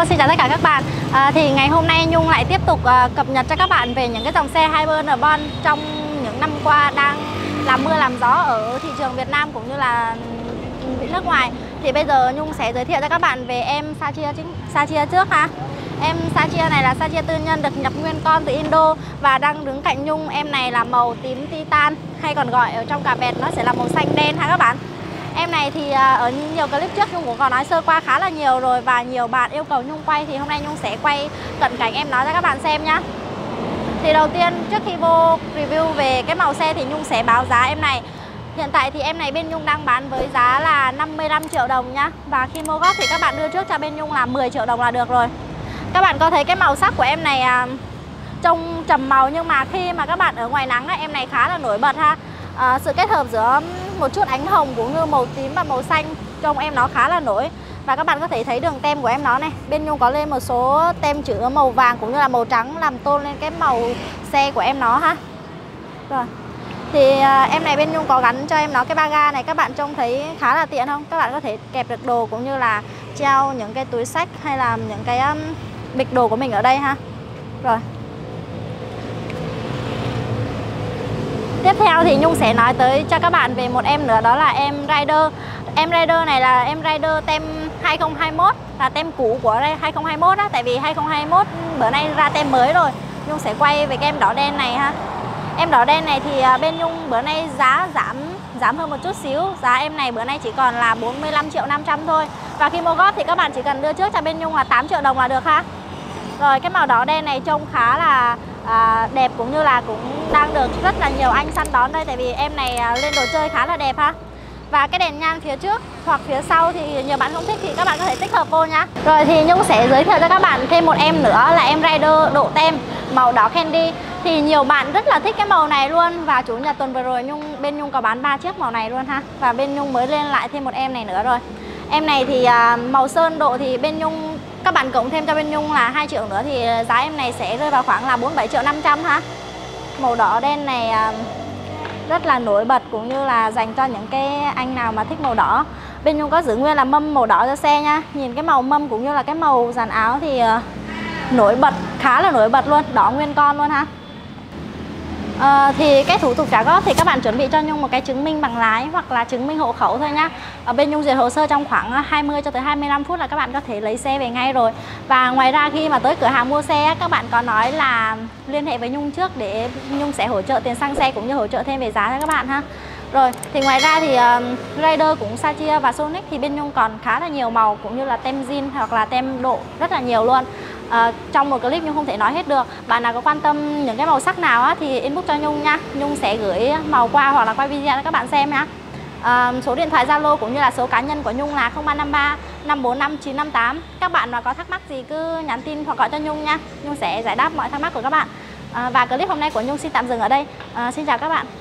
Hello, xin chào tất cả các bạn. Thì ngày hôm nay Nhung lại tiếp tục cập nhật cho các bạn về những cái dòng xe Hypercarbon trong những năm qua đang làm mưa làm gió ở thị trường Việt Nam cũng như là nước ngoài. Thì bây giờ Nhung sẽ giới thiệu cho các bạn về em Sa Chia trước ha. Em Sa Chia này là Sa Chia tư nhân được nhập nguyên con từ Indo và đang đứng cạnh Nhung. Em này là màu tím titan hay còn gọi ở trong cà vẹt nó sẽ là màu xanh đen ha các bạn. Em này thì ở nhiều clip trước Nhung cũng có nói sơ qua khá là nhiều rồi và nhiều bạn yêu cầu Nhung quay, thì hôm nay Nhung sẽ quay cận cảnh em nói cho các bạn xem nhá. Thì đầu tiên trước khi vô review về cái màu xe thì Nhung sẽ báo giá em này. Hiện tại thì em này bên Nhung đang bán với giá là 55 triệu đồng nhá. Và khi mua góp thì các bạn đưa trước cho bên Nhung là 10 triệu đồng là được rồi. Các bạn có thấy cái màu sắc của em này trông trầm màu nhưng mà khi mà các bạn ở ngoài nắng ấy, em này khá là nổi bật ha. Sự kết hợp giữa một chút ánh hồng cũng như màu tím và màu xanh trông em nó khá là nổi. Và các bạn có thể thấy đường tem của em nó này, bên Nhung có lên một số tem chữ màu vàng cũng như là màu trắng làm tôn lên cái màu xe của em nó ha. Rồi. Thì em này bên Nhung có gắn cho em nó cái ba ga này, các bạn trông thấy khá là tiện không? Các bạn có thể kẹp được đồ cũng như là treo những cái túi xách hay là những cái bịch đồ của mình ở đây ha. Rồi. Tiếp theo thì Nhung sẽ nói tới cho các bạn về một em nữa, đó là em Rider. Em Rider này là em Rider tem 2021, là tem cũ của 2021 á, tại vì 2021 bữa nay ra tem mới rồi. Nhung sẽ quay về cái em đỏ đen này ha. Em đỏ đen này thì bên Nhung bữa nay giá giảm hơn một chút xíu. Giá em này bữa nay chỉ còn là 45 triệu 500 thôi. Và khi mua góp thì các bạn chỉ cần đưa trước cho bên Nhung là 8 triệu đồng là được ha. Rồi cái màu đỏ đen này trông khá là đẹp cũng như là cũng đang được rất là nhiều anh săn đón đây, tại vì em này lên đồ chơi khá là đẹp ha. Và cái đèn nhang phía trước hoặc phía sau thì nhiều bạn không thích thì các bạn có thể tích hợp vô nhá. Rồi thì Nhung sẽ giới thiệu cho các bạn thêm một em nữa là em Rider độ tem màu đỏ candy. Thì nhiều bạn rất là thích cái màu này luôn. Và chủ nhật tuần vừa rồi bên Nhung có bán 3 chiếc màu này luôn ha. Và bên Nhung mới lên lại thêm một em này nữa rồi. Em này thì màu sơn độ thì bên Nhung các bạn cộng thêm cho bên Nhung là 2 triệu nữa thì giá em này sẽ rơi vào khoảng là 47 triệu 500 ha. Màu đỏ đen này rất là nổi bật cũng như là dành cho những cái anh nào mà thích màu đỏ. Bên Nhung có giữ nguyên là mâm màu đỏ cho xe nha. Nhìn cái màu mâm cũng như là cái màu dàn áo thì nổi bật, khá là nổi bật luôn, đỏ nguyên con luôn ha. Thì cái thủ tục trả góp thì các bạn chuẩn bị cho Nhung một cái chứng minh bằng lái hoặc là chứng minh hộ khẩu thôi nhá. Ở bên Nhung duyệt hồ sơ trong khoảng 20 cho tới 25 phút là các bạn có thể lấy xe về ngay rồi. Và ngoài ra khi mà tới cửa hàng mua xe các bạn có nói là liên hệ với Nhung trước để Nhung sẽ hỗ trợ tiền xăng xe cũng như hỗ trợ thêm về giá cho các bạn ha. Rồi thì ngoài ra thì Raider cũng Sa Chia và Sonic thì bên Nhung còn khá là nhiều màu cũng như là tem zin hoặc là tem độ rất là nhiều luôn. Trong một clip Nhung không thể nói hết được. Bạn nào có quan tâm những cái màu sắc nào á, thì inbox cho Nhung nha. Nhung sẽ gửi màu qua hoặc là quay video cho các bạn xem nha. Số điện thoại Zalo cũng như là số cá nhân của Nhung là 0353 545 958. Các bạn nào có thắc mắc gì cứ nhắn tin hoặc gọi cho Nhung nha. Nhung sẽ giải đáp mọi thắc mắc của các bạn. Và clip hôm nay của Nhung xin tạm dừng ở đây. Xin chào các bạn.